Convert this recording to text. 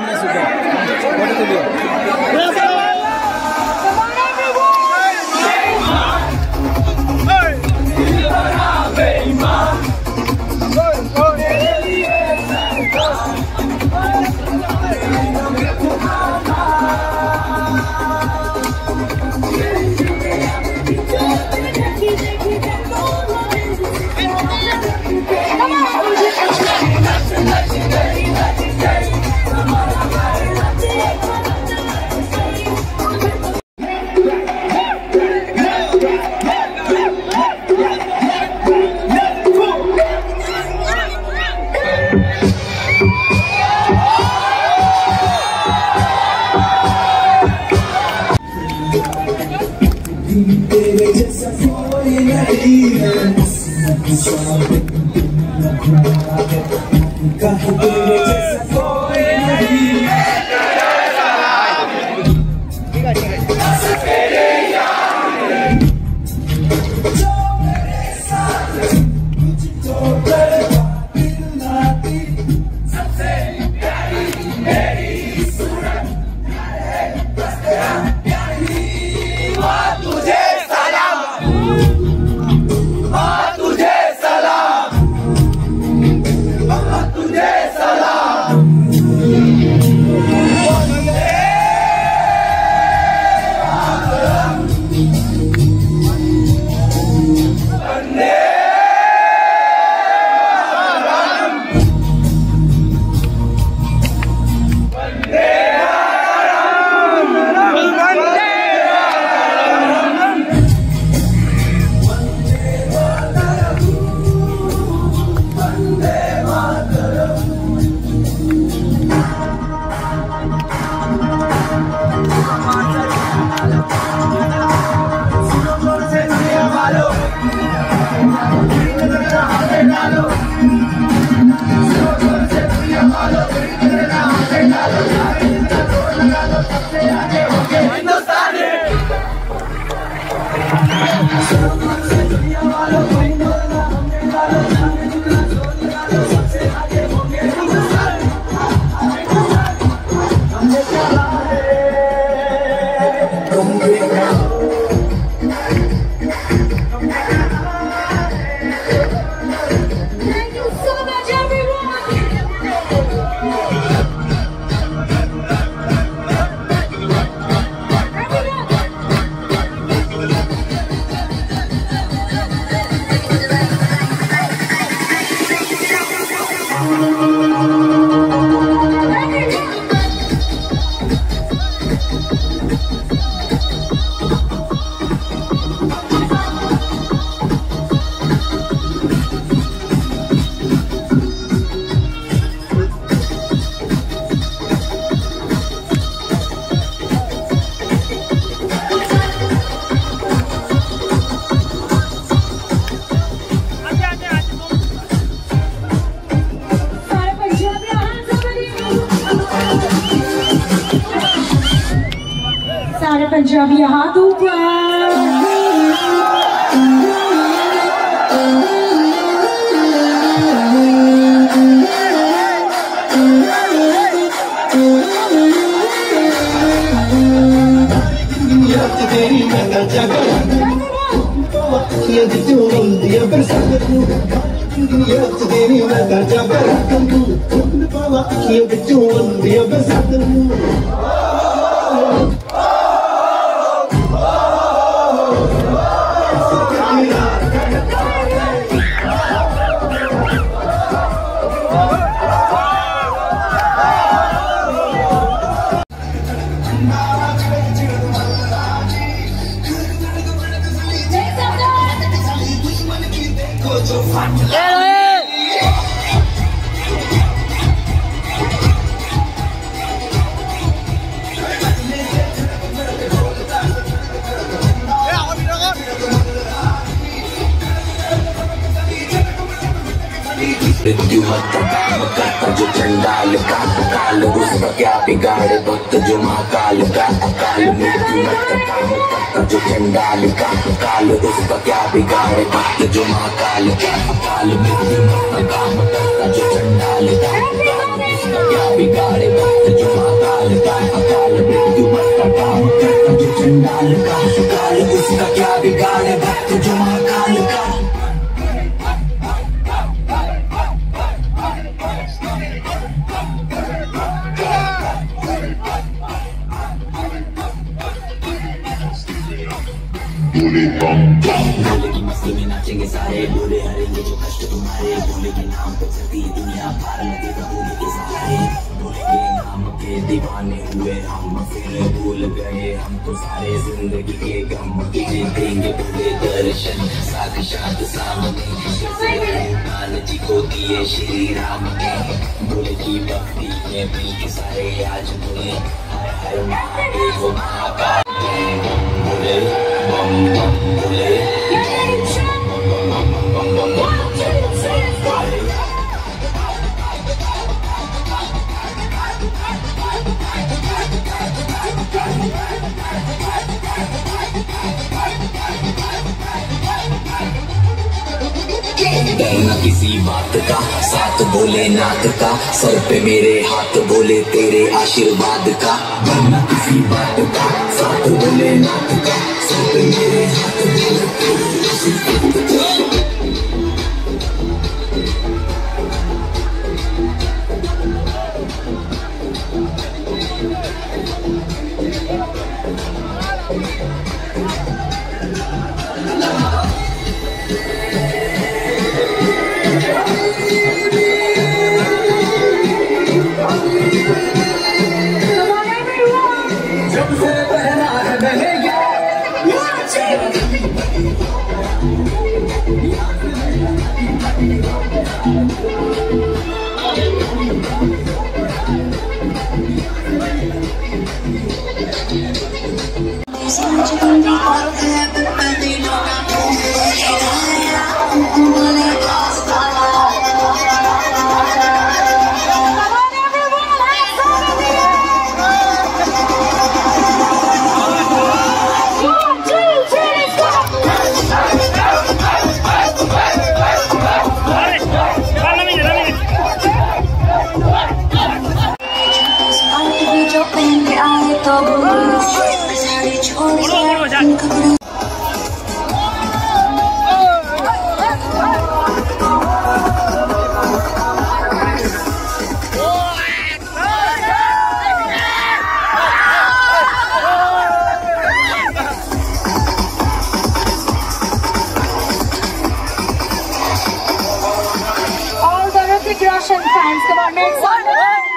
minutes ago. What is the deal? Punjabi हाथ ऊपर काल का काल उसका क्या बिगाड़ है तो जमा काल का बोले बम बम बोले की मस्ती में नाचेंगे सारे बोले हरेंगे जो कष्ट तुम्हारे बोले के नाम पे चलती दुनिया पार लगेगा बोले के सहारे बोले के नाम के दीवाने हुए हम फिर भूल गए हम तो सारे जिंदगी के गम तुझे देंगे बोले दर्शन साक्षात सामने जैसे हनुमान जी को दिए श्री राम ने बोले की भक्ति में भी सारे आज बोले हर हर महादेव महाकाल बोले डरना किसी बात का साथ बोले नाथ का सर पे मेरे हाथ बोले तेरे आशीर्वाद का डरना किसी बात का साथ बोले नाथ का सर पे मेरे हाथ बोले तेरे आशीर्वाद का Russian fans, come on, make some noise!